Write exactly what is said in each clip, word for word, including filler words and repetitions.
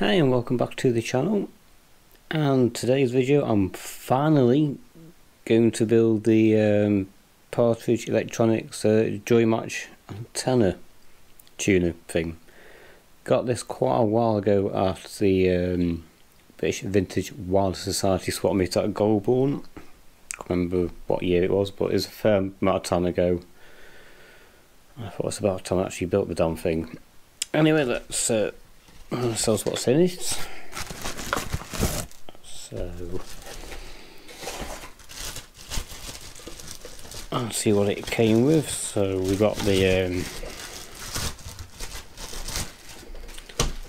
Hi and welcome back to the channel, and today's video I'm finally going to build the um, Partridge Electronics uh, Joymatch antenna tuner thing. Got this quite a while ago at the um, British Vintage Wireless Society swap meet at Goldborne. Can't remember what year it was, but it was a fair amount of time ago. I thought it's about time I actually built the damn thing. Anyway, let's uh, so what's in it. So I'll see what it came with. So we got the um,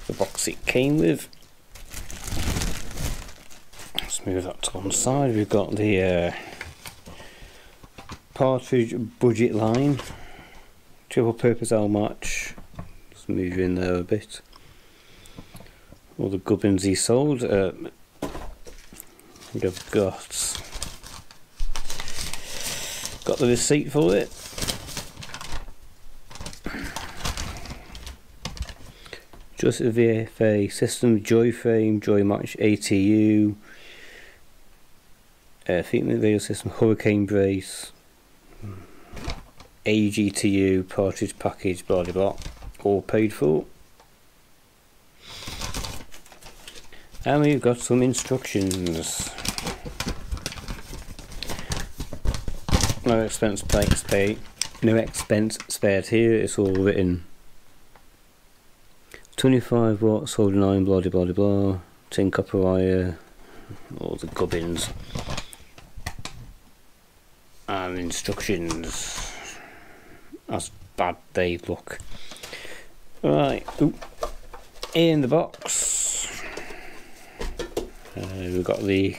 the box it came with. Let's move that to one side. We've got the uh, Partridge budget line triple purpose L match. Let's move in there a bit. All the gubbins he sold. Uh, we've got got the receipt for it. Just a V F A system, Joy frame, Joymatch, A T U, uh, Featment radio system, hurricane brace, A G T U, Partridge package, blah blah blah. All paid for. And we've got some instructions. No expense paid. No expense spared here. It's all written. Twenty-five watts, solder nine, blah de blah de blah. Tin copper wire. All the gubbins. And instructions. As bad they look. Right. Ooh. In the box. Uh, we've got the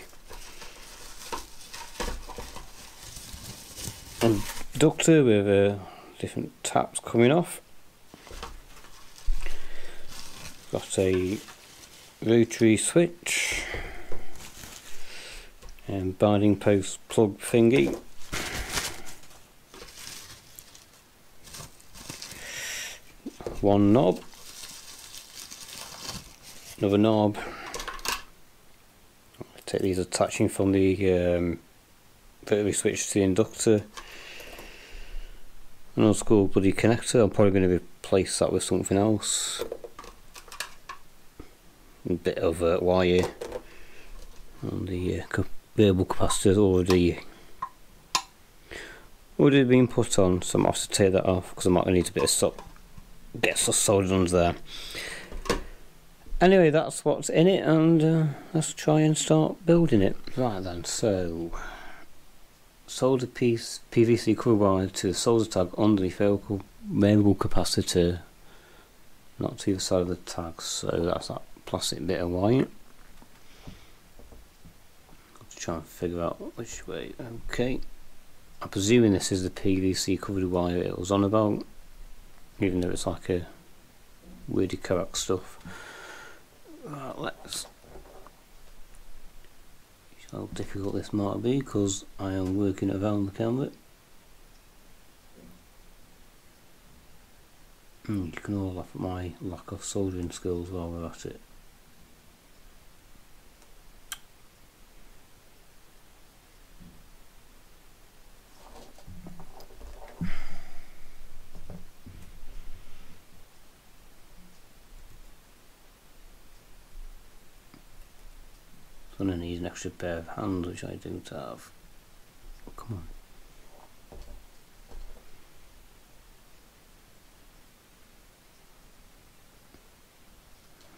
inductor with uh, different taps coming off. Got a rotary switch and binding post plug thingy. One knob, another knob. Take these attaching from the um, battery switch to the inductor. An old school bloody connector. I'm probably going to replace that with something else. A bit of uh, wire. And the uh, variable capacitor already already been put on, so I might have to take that off because I might need a bit of stuff. Get some soldered under there. Anyway, that's what's in it, and uh, let's try and start building it. Right then, so solder piece P V C cover wire to the solder tag under the variable capacitor, not to the side of the tag. So that's that plastic bit of wire. I'll try and figure out which way. Okay, I'm presuming this is the P V C covered wire it was on about, even though it's like a weirdy coax stuff. Right, let's see how difficult this might be because I am working around the camera. Mm, you can all laugh at my lack of soldering skills while we're at it. I'm going to need an extra pair of hands, which I don't have. Oh, come on.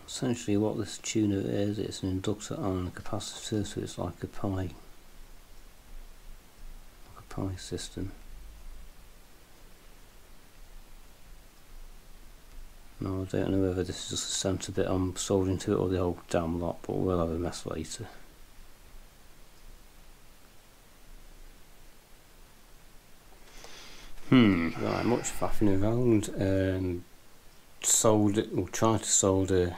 Essentially what this tuner is, it's an inductor and a capacitor, so it's like a Pi, like a Pi system. No, I don't know whether this is just the centre bit I'm soldering to it or the whole damn lot, but we'll have a mess later. Hmm, right, much faffing around. Um, solder, we'll try to solder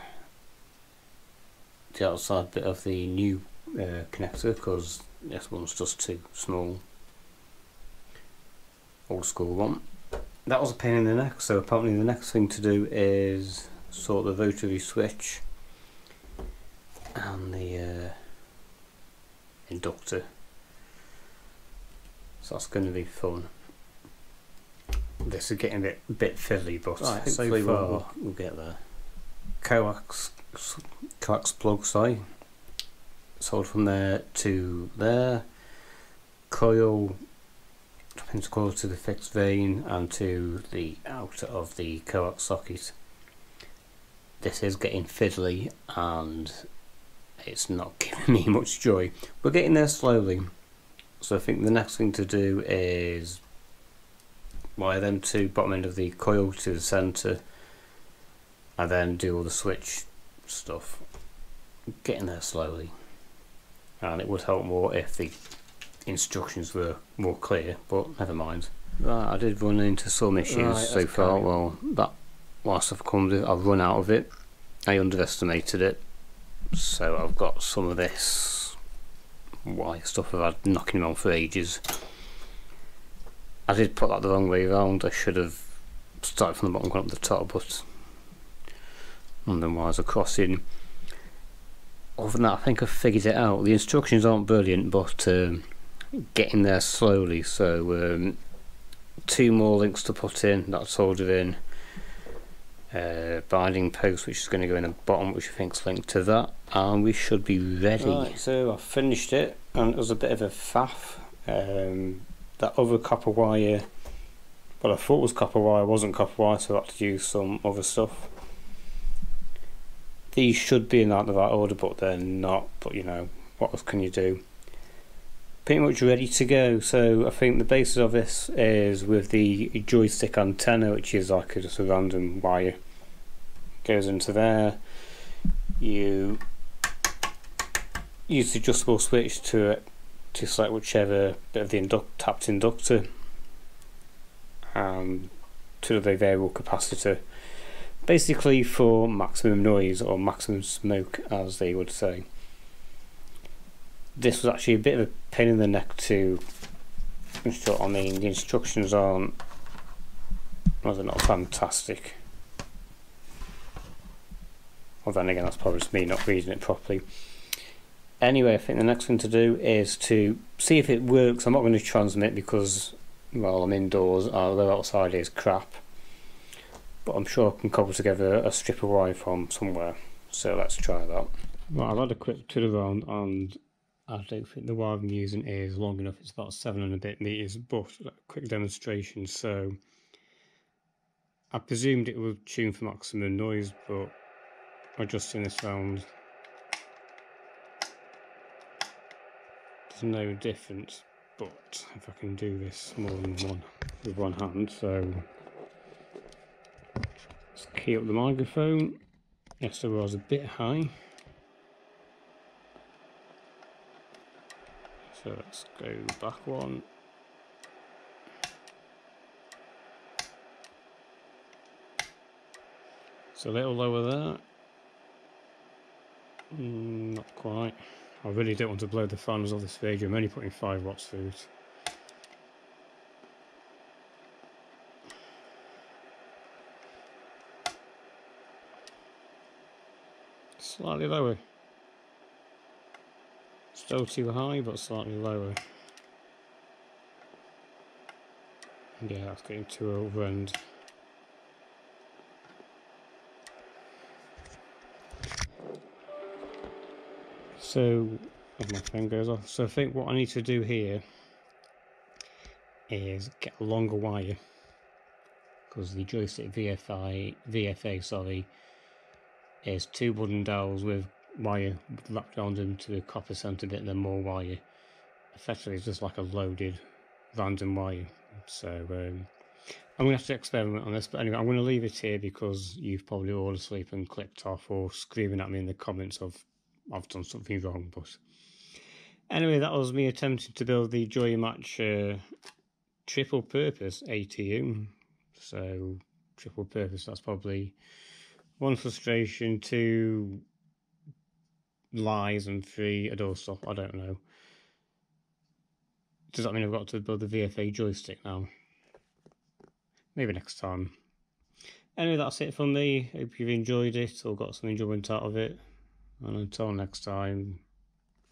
the outside bit of the new uh, connector because this one's just too small. Old school one. That was a pain in the neck, so apparently the next thing to do is sort the rotary switch and the uh, inductor, so that's going to be fun. This is getting a bit, a bit fiddly, but right, hopefully so far we'll, we'll get there. Coax, coax plug, sorry, sold from there to there. Coil, pentacoil to the fixed vane and to the out of the coax socket. This is getting fiddly and it's not giving me much joy. We're getting there slowly, so I think the next thing to do is wire them to bottom end of the coil to the centre and then do all the switch stuff. Getting there slowly, and it would help more if the instructions were more clear, but never mind. Right, I did run into some issues right, so far. Carry. Well, that whilst I've come to, I've run out of it. I underestimated it, so I've got some of this wire stuff I've had knocking around for ages. I did put that the wrong way around. I should have started from the bottom, gone up the top, but and then wires are crossing. Other than that, I think I've figured it out. The instructions aren't brilliant, but um, getting there slowly. So um, two more links to put in. That's soldered in. Uh, binding post, which is going to go in the bottom, which I think is linked to that, and we should be ready. Right, so I finished it, and it was a bit of a faff. Um, that other copper wire, what I thought was copper wire, wasn't copper wire, so I had to use some other stuff. These should be in like the right order, but they're not. But you know, what else can you do? Pretty much ready to go. So I think the basis of this is with the joystick antenna, which is like a, just a random wire, goes into there. You use the adjustable switch to to select whichever bit of the induct, tapped inductor, and to the variable capacitor, basically for maximum noise or maximum smoke, as they would say. This was actually a bit of a pain in the neck to install. I mean, the instructions aren't, well, they're not fantastic. Well, then again, that's probably just me not reading it properly. Anyway, I think the next thing to do is to see if it works. I'm not going to transmit because, well, I'm indoors, although outside is crap. But I'm sure I can cobble together a strip of wire from somewhere. So let's try that. Well, I've had a quick turn around and I don't think the wire I'm using is long enough. It's about seven and a bit meters, but a quick demonstration. So I presumed it would tune for maximum noise, but adjusting this round, there's no difference. But if I can do this more than one with one hand, so let's key up the microphone. Yes, the wire's a bit high. So let's go back one. It's a little lower there. Mm, not quite. I really don't want to blow the fans off this video. I'm only putting five watts through it. Slightly lower. Still too high, but slightly lower. Yeah, that's getting too over end. So, oh, my phone goes off. So I think what I need to do here is get a longer wire, because the joystick V F I, V F A, sorry, is two wooden dowels with wire wrapped around them to the copper centre bit and then more wire. Effectively it's just like a loaded random wire. So um, I'm going to have to experiment on this, but anyway, I'm going to leave it here because you've probably all asleep and clicked off or screaming at me in the comments of I've done something wrong. But anyway, that was me attempting to build the Joymatch uh, triple purpose A T U. So triple purpose, that's probably one frustration, two lies, and three adore stuff. I don't know. Does that mean I've got to build the V F A joystick now? Maybe next time. Anyway, that's it from me. Hope you've enjoyed it or got some enjoyment out of it. And until next time,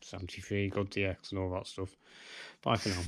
seventy-three, good D X and all that stuff. Bye for now.